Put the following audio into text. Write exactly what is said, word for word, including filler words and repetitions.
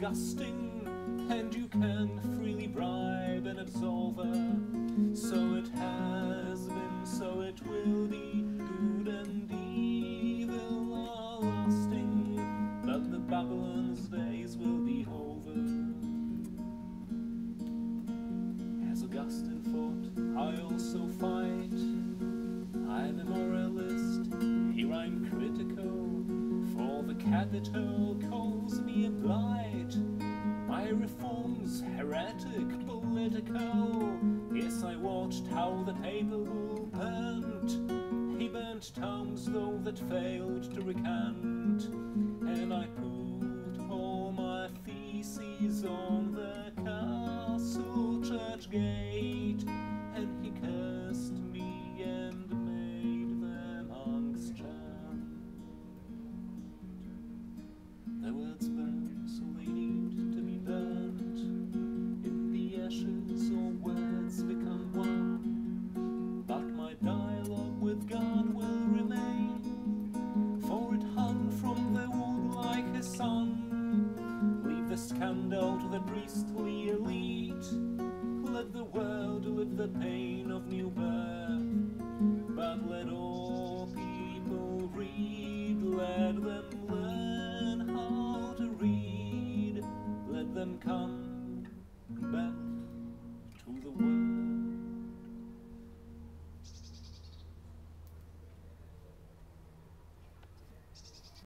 disgusting, and you can freely bribe an absolver. So it has been, so it will be, good and evil are lasting, but the Babylon's days will be over. As Augustine thought, I also fight. I'm a moralist, here I'm critical, for the capital calls me a blight. My reform's heretic, political. Yes, I watched how the paper wool burnt. He burnt towns, though, that failed to recant. And I put all my theses on the castle church gate, and he cursed me and made the monks chant. The words burn, so they need to be burnt. In the ashes all words become one, but my dialogue with God will remain, for it hung from the wood like a sun. Leave the scandal to the priestly elite, let the world live the pain.